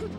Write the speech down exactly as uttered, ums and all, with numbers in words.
Whoa!